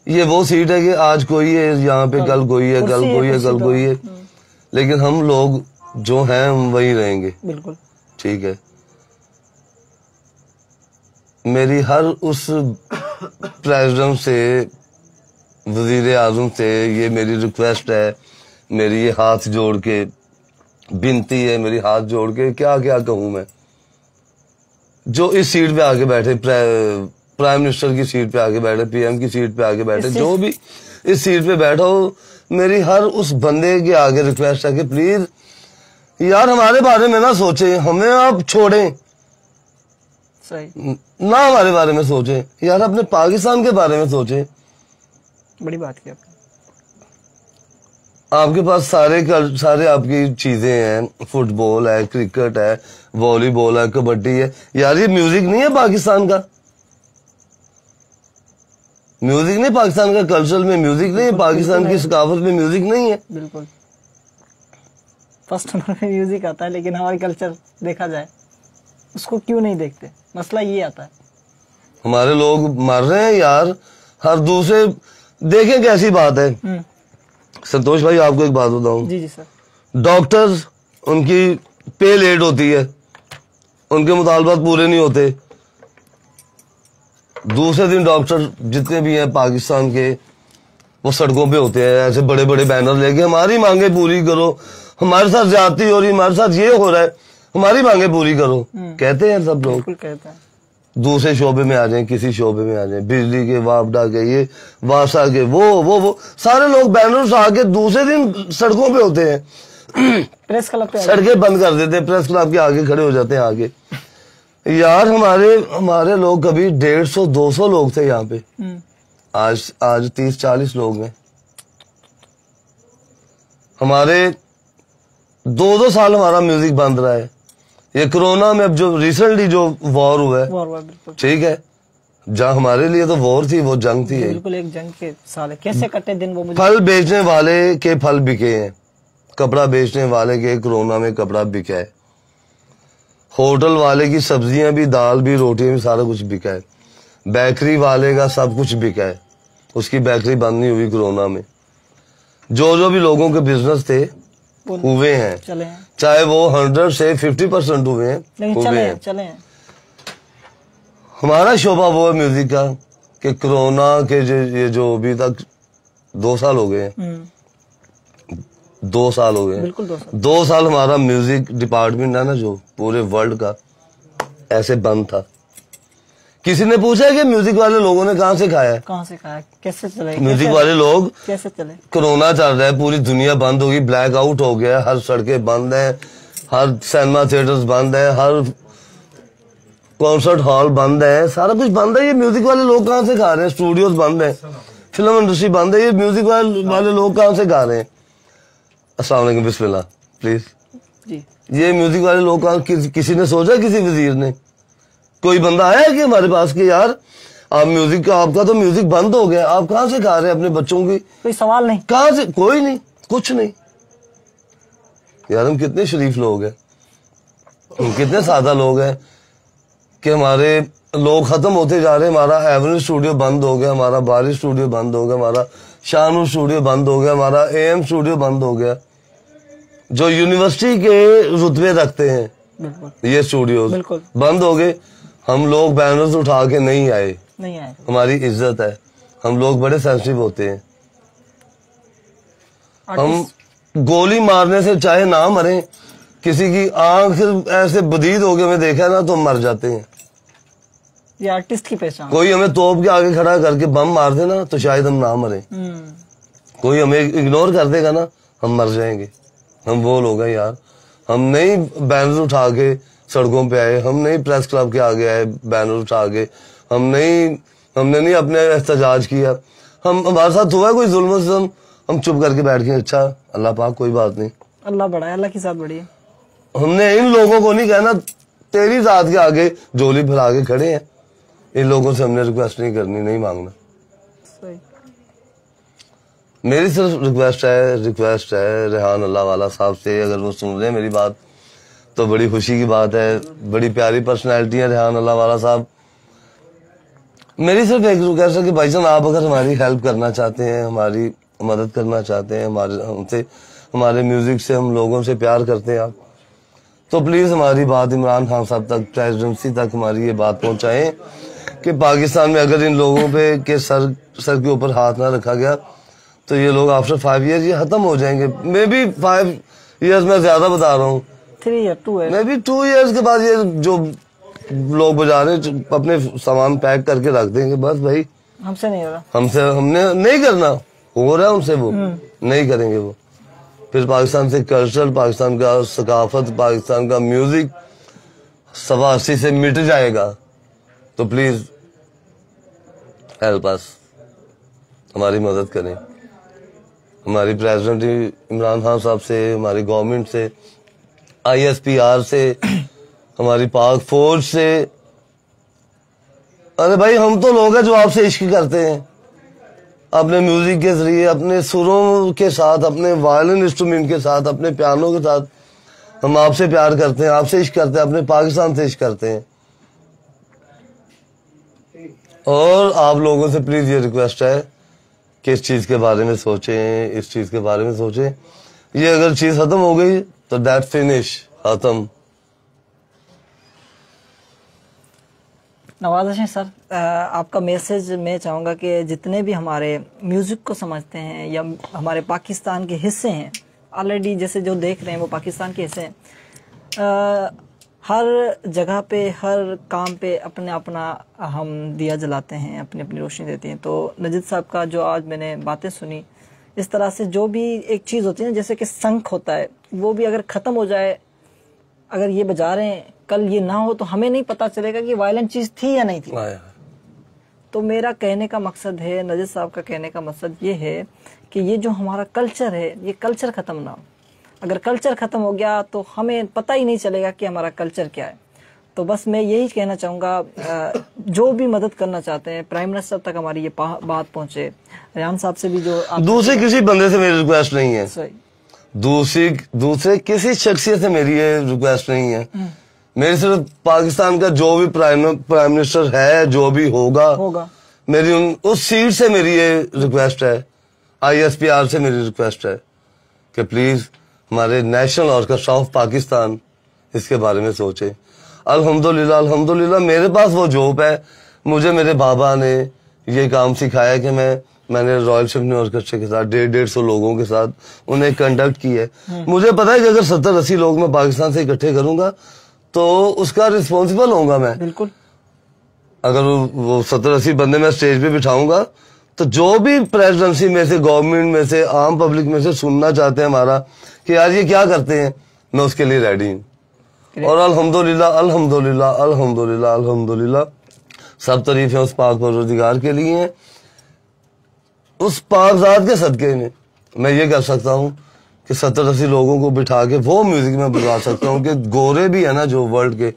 ये वो सीट है कि आज कोई है यहाँ पे, कल कोई है, कल कोई है, कल कोई है, लेकिन हम लोग जो हैं हम वही रहेंगे। बिल्कुल ठीक है। मेरी हर उस प्रेसिडेंट से, वजीर आजम से ये मेरी रिक्वेस्ट है, मेरी ये हाथ जोड़ के विनती है, मेरी हाथ जोड़ के क्या क्या कहूं मैं। जो इस सीट पे आके बैठे, प्राइम मिनिस्टर की सीट पे आके बैठे, पीएम की सीट पे आके बैठे, जो भी इस सीट पे बैठा हो, मेरी हर उस बंदे के आगे रिक्वेस्ट है कि प्लीज यार हमारे बारे में ना सोचे, हमें आप छोड़ें ना, हमारे बारे में सोचे यार, अपने पाकिस्तान के बारे में सोचे। बड़ी बात की आपने। आपके पास सारे कर, सारे आपकी चीजें हैं, फुटबॉल है, क्रिकेट है, वॉलीबॉल है, कबड्डी है, यार ये म्यूजिक नहीं है पाकिस्तान का। म्यूजिक नहीं पाकिस्तान का, कल्चर में म्यूजिक नहीं है, पाकिस्तान की सकाफत में म्यूजिक नहीं है। बिल्कुल, फर्स्ट नंबर पे म्यूजिक आता है, लेकिन हमारा कल्चर देखा जाए उसको क्यों नहीं देखते, मसला ये आता है। हमारे लोग मर रहे हैं यार हर दूसरे, देखें कैसी बात है संतोष भाई। आपको एक बात बताऊं। जी जी सर। डॉक्टर्स उनकी पे लेट होती है, उनके मुतालबात पूरे नहीं होते, दूसरे दिन डॉक्टर जितने भी हैं पाकिस्तान के वो सड़कों पे होते हैं ऐसे बड़े बड़े बैनर लेके, हमारी मांगे पूरी करो, हमारे साथ ज्यादती हो रही, हमारे साथ ये हो रहा है, हमारी मांगे पूरी करो, कहते हैं सब लोग। कहते हैं। दूसरे शोबे में आ जाएं, किसी शोबे में आ जाएं, बिजली के, वापडा के, ये वासा के, वो वो वो सारे लोग बैनर्स आके दूसरे दिन सड़कों पे होते हैं। प्रेस क्लब सड़कें बंद कर देते हैं, प्रेस क्लब के आगे खड़े हो जाते हैं आगे। यार हमारे हमारे लोग कभी डेढ़ सौ दो सौ लोग थे यहाँ पे, आज आज तीस चालीस लोग हैं। हमारे दो दो साल हमारा म्यूजिक बंद रहा है। ये कोरोना में अब जो रिसेंटली जो वॉर हुआ है, ठीक है, जहाँ हमारे लिए तो वॉर थी, वो जंग थी। बिल्कुल, एक जंग के साल कैसे कटे दिन वो। फल बेचने वाले के फल बिके हैं, कपड़ा बेचने वाले के कोरोना में कपड़ा बिका है, होटल वाले की सब्जियां भी, दाल भी, रोटियां भी, सारा कुछ बिका है, बेकरी वाले का सब कुछ बिका है, उसकी बेकरी बंद नहीं हुई कोरोना में। जो जो भी लोगों के बिजनेस थे हुए हैं, चले हैं, चाहे वो हंड्रेड से फिफ्टी परसेंट हुए हैं, हुए चले हैं, चले हैं। हमारा शोभा वो है म्यूजिक का कि कोरोना के जो ये जो अभी तक दो साल हो गए हैं, दो साल हो गए हैं, बिल्कुल दो साल, दो साल हमारा म्यूजिक डिपार्टमेंट है ना जो पूरे वर्ल्ड का ऐसे बंद था। किसी ने पूछा है कि म्यूजिक वाले लोगों ने कहाँ से खाया, कहाँ से खाया, कैसे चले म्यूजिक वाले लोग, कैसे चले। कोरोना चल रहा है, पूरी दुनिया बंद होगी, ब्लैक आउट हो गया, हर सड़कें बंद हैं, हर सिनेमा थिएटर्स बंद हैं, हर कॉन्सर्ट हॉल बंद है, सारा कुछ बंद है। ये म्यूजिक वाले लोग कहाँ से खा रहे हैं? स्टूडियोज बंद है, फिल्म इंडस्ट्री बंद है, ये म्यूजिक वाले वाले लोग कहाँ से खा रहे हैं? अस्सलाम वालेकुम, बिस्मिल्लाह प्लीज जी। ये म्यूजिक वाले लोग कहाँ कि, किसी ने सोचा, किसी वजीर ने, कोई बंदा आया कि हमारे पास कि यार आप म्यूजिक का, आपका तो म्यूजिक बंद हो गया, आप कहाँ से खा रहे हैं अपने बच्चों की? कोई सवाल नहीं, कहाँ से? कोई नहीं, कुछ नहीं। यार हम कितने शरीफ लोग हैं, हम कितने सादा लोग हैं कि हमारे लोग खत्म होते जा रहे हैं। हमारा एवरेस्ट स्टूडियो बंद हो गया, हमारा बारिश स्टूडियो बंद हो गया, हमारा शानू स्टूडियो बंद हो गया, हमारा एएम स्टूडियो बंद हो गया, जो यूनिवर्सिटी के रुतबे रखते हैं ये स्टूडियोज बंद हो गए। हम लोग बैनर्स उठा के नहीं आए, नहीं आए, हमारी इज्जत है। हम लोग बड़े सेंसिटिव होते हैं, हम गोली मारने से चाहे ना मरें, किसी की आंख ऐसे बदीद हो गए हमें देखा है ना तो हम मर जाते हैं। ये आर्टिस्ट की पहचान। कोई हमें तोप के आगे खड़ा करके बम मार दे ना तो शायद हम ना मरें, कोई हमें इग्नोर कर देगा ना हम मर जाएंगे। हम वो लोग हैं यार, हम नहीं बैनर उठा के सड़कों पे आए, हम नहीं प्रेस क्लब के आगे आए बैनर उठा के, हम नहीं, हमने नहीं अपने एहतजाज किया। हम, हमारे साथ हुआ है कोई जुल्म, हम चुप करके बैठ गए, अच्छा अल्लाह पाक कोई बात नहीं, अल्लाह बड़ा है, अल्लाह की जात बड़ी है। हमने इन लोगों को नहीं कहना तेरी जात के आगे झोली फैला के खड़े हैं, इन लोगों से हमने रिक्वेस्ट नहीं करनी, नहीं मांगना। मेरी सिर्फ रिक्वेस्ट है, रिक्वेस्ट है रेहान अल्लाहवाला साहब से, अगर वो सुन रहे हैं मेरी बात तो बड़ी खुशी की बात है, बड़ी प्यारी पर्सनैलिटी है रेहान अल्लाहवाला साहब। मेरी सिर्फ एक रिक्वेस्ट है कि भाईजान आप अगर हमारी हेल्प करना चाहते हैं, हमारी मदद करना चाहते हैं, हमारे हमसे, हमारे म्यूजिक से, हम लोगों से प्यार करते हैं आप, तो प्लीज़ हमारी बात इमरान खान साहब तक, प्रेसिडेंसी तक हमारी ये बात पहुँचाएँ कि पाकिस्तान में अगर इन लोगों पे के सर सर के ऊपर हाथ ना रखा गया तो ये लोग आफ्टर फाइव ईयर ये खत्म हो जाएंगे। मे बी फाइव ईयर्स मैं ज्यादा बता रहा हूँ, थ्री या टू है, मे बी टू ईयर्स के बाद ये जो लोग बजा रहे अपने सामान पैक करके रख देंगे, बस भाई हमसे नहीं हो रहा, हमसे हमने नहीं करना, हो रहा है हमसे वो नहीं करेंगे। वो फिर पाकिस्तान से कल्चर, पाकिस्तान का सकाफत, पाकिस्तान का म्यूजिक सवा अस्सी से मिट जाएगा। तो प्लीज हेल्प अस, हमारी मदद करें, हमारी प्रेसिडेंट इमरान खान साहब से, हमारी गवर्नमेंट से, आई एस पी आर से, हमारी पाक फौज से। अरे भाई हम तो लोग हैं जो आपसे इश्क करते हैं, अपने म्यूजिक के जरिए, अपने सुरों के साथ, अपने वायलिन इंस्ट्रूमेंट के साथ, अपने पियानो के साथ हम आपसे प्यार करते हैं, आपसे इश्क करते हैं, अपने पाकिस्तान से इश्क करते हैं। और आप लोगों से प्लीज ये रिक्वेस्ट है कि इस चीज के बारे में सोचें, इस चीज के बारे में सोचें। ये अगर चीज खत्म हो गई तो दैट फिनिश, खत्म। नवाज़ सर, आपका मैसेज मैं चाहूँगा कि जितने भी हमारे म्यूजिक को समझते हैं या हमारे पाकिस्तान के हिस्से हैं, ऑलरेडी जैसे जो देख रहे हैं वो पाकिस्तान के हिस्से हैं, आ, हर जगह पे, हर काम पे अपने अपना हम दिया जलाते हैं, अपनी अपनी रोशनी देते हैं। तो नजीद साहब का जो आज मैंने बातें सुनी, इस तरह से जो भी एक चीज़ होती है ना, जैसे कि शंख होता है, वो भी अगर ख़त्म हो जाए, अगर ये बजा रहे हैं कल ये ना हो तो हमें नहीं पता चलेगा कि वायलेंट चीज़ थी या नहीं थी। तो मेरा कहने का मकसद है, नजीद साहब का कहने का मकसद ये है कि ये जो हमारा कल्चर है, ये कल्चर ख़त्म ना हो। अगर कल्चर ख़त्म हो गया तो हमें पता ही नहीं चलेगा कि हमारा कल्चर क्या है। तो बस मैं यही कहना चाहूँगा, जो भी मदद करना चाहते हैं, प्राइम मिनिस्टर तक हमारी ये बात पहुँचे, रेहान साहब से भी जो दूसरे किसी बंदे से मेरी रिक्वेस्ट नहीं है, दूसरी दूसरे किसी शख्सियत से मेरी ये रिक्वेस्ट नहीं है। मेरी सिर्फ पाकिस्तान का जो भी प्राइम प्राइम मिनिस्टर है, जो भी होगा होगा मेरी उन, उस सीट से मेरी ये रिक्वेस्ट है, आई एस पी आर से मेरी रिक्वेस्ट है कि प्लीज़ हमारे नेशनल ऑर्केस्ट्रा ऑफ पाकिस्तान इसके बारे में सोचे। अल्हम्दुलिल्लाह अल्हम्दुलिल्लाह मेरे पास वो जॉब है, मुझे मेरे बाबा ने ये काम सिखाया कि मैं मैंने रॉयल सिम्फनी ऑर्केस्ट्रा के साथ डेढ़ डेढ़ सौ लोगों के साथ उन्हें कंडक्ट किया है। मुझे पता है कि अगर सत्तर अस्सी लोग मैं पाकिस्तान से इकट्ठे करूंगा तो उसका रिस्पॉन्सिबल होगा मैं, बिल्कुल। अगर वो सत्तर अस्सी बंदे मैं स्टेज पे बिठाऊंगा तो जो भी प्रेसिडेंसी में से, गवर्नमेंट में से, आम पब्लिक में से सुनना चाहते हैं हमारा कि यार ये क्या करते हैं, मैं उसके लिए रेडी हूँ। और अल्हम्दुलिल्लाह अल्हम्दुलिल्लाह अल्हम्दुलिल्लाह अल्हम्दुलिल्लाह सब तारीफें उस पाक परवरदिगार के लिए हैं। उस पाक ज़ात के सदक़े में मैं ये कह सकता हूँ कि सत्तर अस्सी लोगों को बिठा के वो म्यूजिक में बुला सकता हूँ कि गोरे भी है ना जो वर्ल्ड के,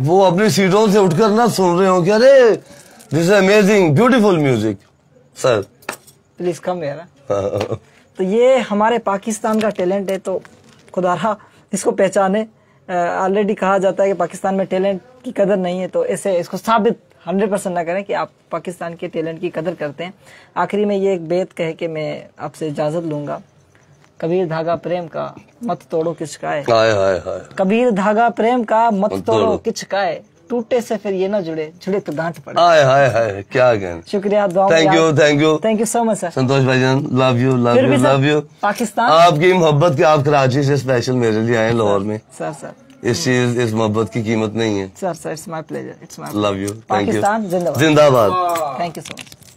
वो अपनी सीटों से उठकर ना सुन रहे हो कि अरे this is amazing beautiful music. Sir please come यार। तो ये हमारे पाकिस्तान का टैलेंट है, तो खुदारा इसको पहचाने। ऑलरेडी uh, कहा जाता है कि पाकिस्तान में टैलेंट की कदर नहीं है, तो ऐसे इसको साबित हंड्रेड परसेंट ना करें कि आप पाकिस्तान के टैलेंट की कदर करते हैं। आखिरी में ये एक बेत कह के मैं आपसे इजाज़त लूँगा। कबीर धागा प्रेम का मत तोड़ो किचकाए, हाय हाय हाय। कबीर धागा प्रेम का मत तोड़ो किचकाए, टूटे से फिर ये ना जुड़े, जुड़े तो गांठ पड़े, हाय हाय हाय। क्या कहना, शुक्रिया, thank you thank you thank you so much sir. Santosh भाईजान love you love you love you. Pakistan आपकी मोहब्बत के, आप कराची से स्पेशल मेरे लिए आए लाहौर में। सर सर इस चीज इस मोहब्बत की कीमत नहीं है। Sir sir it's my pleasure, it's my love you. Thank you. Pakistan जिंदाबाद, जिंदाबाद। Thank you so much.